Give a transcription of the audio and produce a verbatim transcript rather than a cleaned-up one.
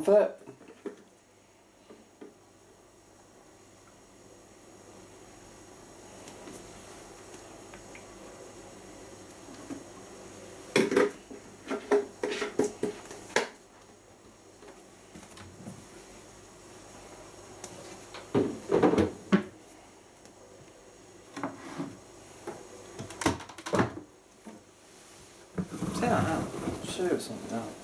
comfort. Yeah, I know. Sure, something else.